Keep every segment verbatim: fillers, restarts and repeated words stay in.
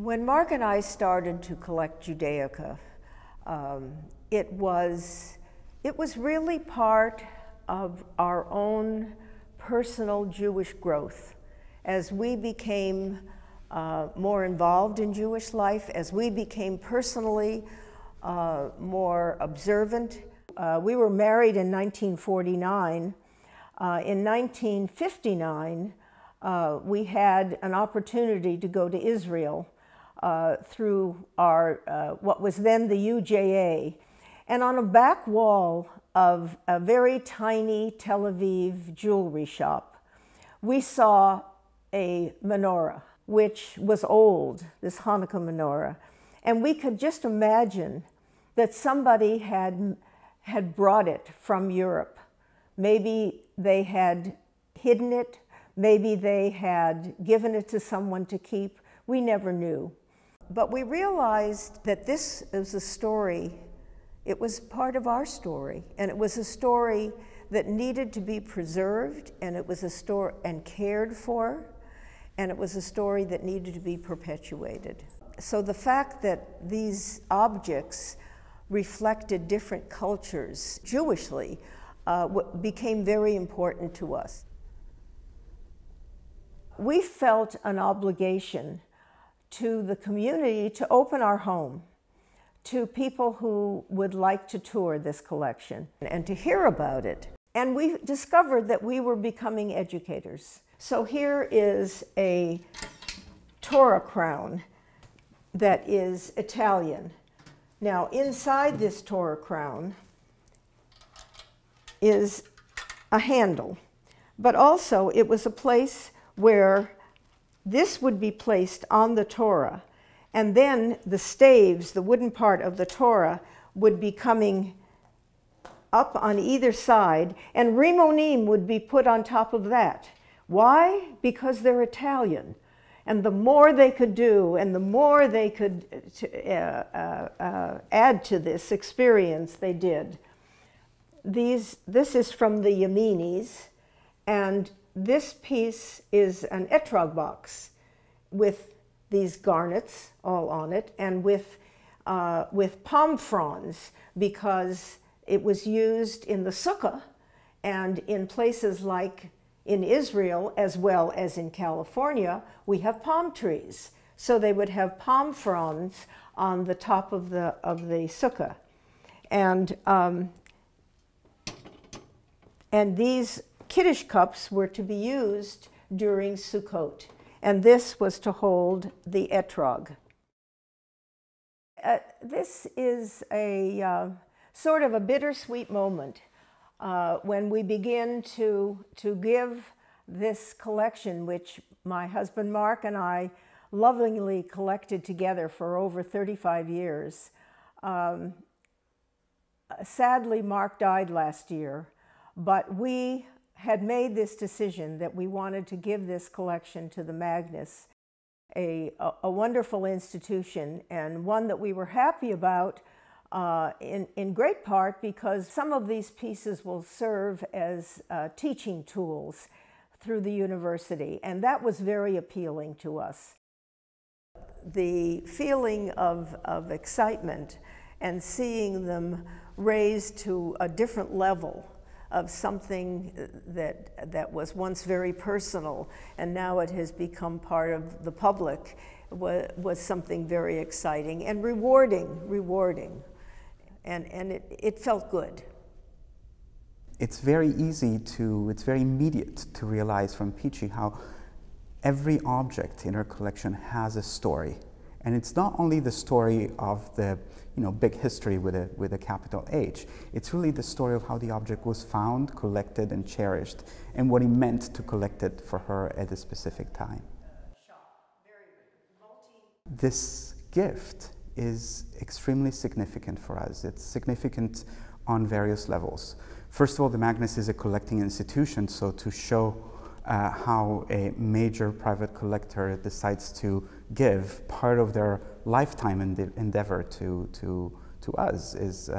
When Mark and I started to collect Judaica, um, it was, it was really part of our own personal Jewish growth. As we became uh, more involved in Jewish life, as we became personally uh, more observant. Uh, we were married in nineteen forty-nine. Uh, in nineteen fifty-nine, uh, we had an opportunity to go to Israel uh, through our, uh, what was then the U J A. And on a back wall of a very tiny Tel Aviv jewelry shop, we saw a menorah, which was old, this Hanukkah menorah. And we could just imagine that somebody had, had brought it from Europe. Maybe they had hidden it. Maybe they had given it to someone to keep. We never knew. But we realized that this is a story. It was part of our story, and it was a story that needed to be preserved, and it was a story and cared for, and it was a story that needed to be perpetuated. So the fact that these objects reflected different cultures Jewishly uh, became very important to us. We felt an obligation to the community to open our home to people who would like to tour this collection and to hear about it. And we discovered that we were becoming educators. So here is a Torah crown that is Italian. Now, inside this Torah crown is a handle, but also it was a place where this would be placed on the Torah. And then the staves, the wooden part of the Torah, would be coming up on either side, and rimonim would be put on top of that. Why? Because they're Italian. And the more they could do, and the more they could uh, uh, uh, add to this experience, they did. These, this is from the Yemenis, and this piece is an etrog box with these garnets all on it, and with, uh, with palm fronds, because it was used in the sukkah and in places like in Israel, as well as in California, we have palm trees. So they would have palm fronds on the top of the, of the sukkah. And, um, and these Kiddush cups were to be used during Sukkot. And this was to hold the etrog. Uh, this is a uh, sort of a bittersweet moment uh, when we begin to, to give this collection, which my husband Mark and I lovingly collected together for over thirty-five years. Um, sadly, Mark died last year, but we had made this decision that we wanted to give this collection to the Magnes, a, a, a wonderful institution, and one that we were happy about uh, in, in great part because some of these pieces will serve as uh, teaching tools through the university, and that was very appealing to us. The feeling of, of excitement and seeing them raised to a different level of something that, that was once very personal and now it has become part of the public was, was something very exciting and rewarding, rewarding. And, and it, it felt good. It's very easy to, it's very immediate to realize from Peachy how every object in her collection has a story. And it's not only the story of the, you know, big history with a, with a capital H. It's really the story of how the object was found, collected, and cherished, and what it meant to collect it for her at a specific time. This gift is extremely significant for us. It's significant on various levels. First of all, the Magnes is a collecting institution, so to show Uh, how a major private collector decides to give part of their lifetime ende endeavor to, to, to us is uh,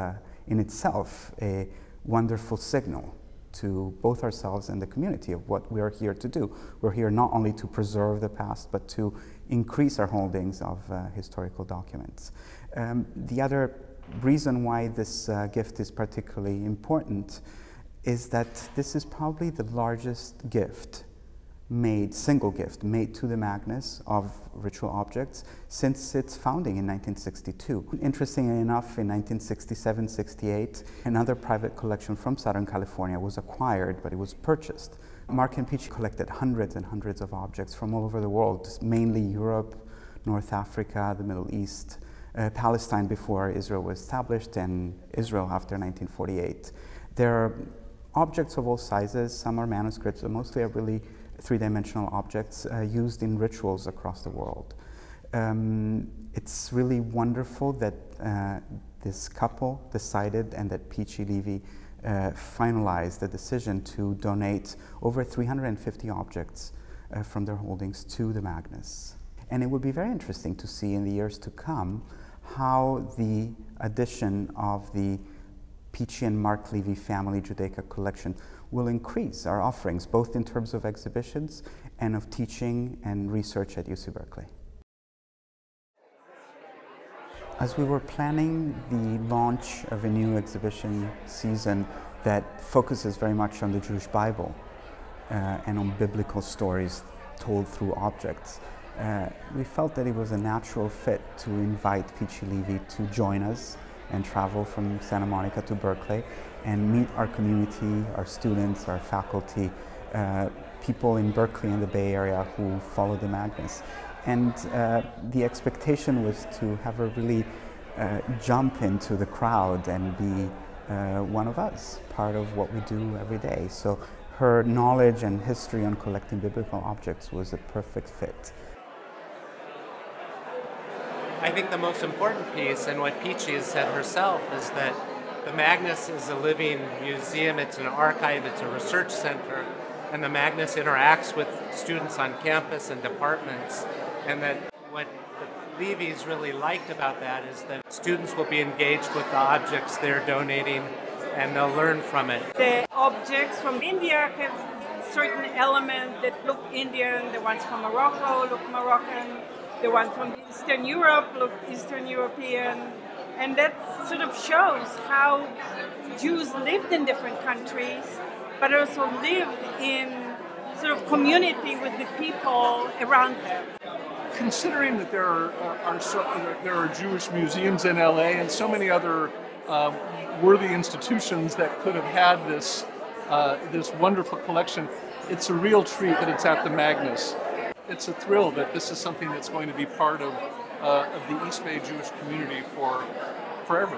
in itself a wonderful signal to both ourselves and the community of what we are here to do. We're here not only to preserve the past, but to increase our holdings of uh, historical documents. Um, the other reason why this uh, gift is particularly important is that this is probably the largest gift made, single gift, made to the Magnes of ritual objects since its founding in nineteen sixty-two. Interestingly enough, in nineteen sixty-seven sixty-eight, another private collection from Southern California was acquired, but it was purchased. Mark and Peachy collected hundreds and hundreds of objects from all over the world, mainly Europe, North Africa, the Middle East, uh, Palestine before Israel was established, and Israel after nineteen forty-eight. There are objects of all sizes, some are manuscripts, but mostly are really three-dimensional objects uh, used in rituals across the world. Um, it's really wonderful that uh, this couple decided and that Peachy Levy uh, finalized the decision to donate over three hundred fifty objects uh, from their holdings to the Magnes. And it will be very interesting to see in the years to come how the addition of the Peachy and Mark Levy Family Judaica Collection will increase our offerings, both in terms of exhibitions and of teaching and research at U C Berkeley. As we were planning the launch of a new exhibition season that focuses very much on the Jewish Bible uh, and on biblical stories told through objects, uh, we felt that it was a natural fit to invite Peachy Levy to join us and travel from Santa Monica to Berkeley and meet our community, our students, our faculty, uh, people in Berkeley and the Bay Area who follow the Magnes. And uh, the expectation was to have her really uh, jump into the crowd and be uh, one of us, part of what we do every day. So her knowledge and history on collecting biblical objects was a perfect fit. I think the most important piece, and what Peachy has said herself, is that the Magnes is a living museum, it's an archive, it's a research center, and the Magnes interacts with students on campus and departments, and that what the Levy's really liked about that is that students will be engaged with the objects they're donating and they'll learn from it. The objects from India have certain elements that look Indian, the ones from Morocco look Moroccan, the ones from Eastern Europe look Eastern European, and that sort of shows how Jews lived in different countries, but also lived in sort of community with the people around them. Considering that there are, are, are so, there are Jewish museums in L A and so many other uh, worthy institutions that could have had this uh, this wonderful collection, it's a real treat that it's at the Magnes. It's a thrill that this is something that's going to be part of, uh, of the East Bay Jewish community for forever.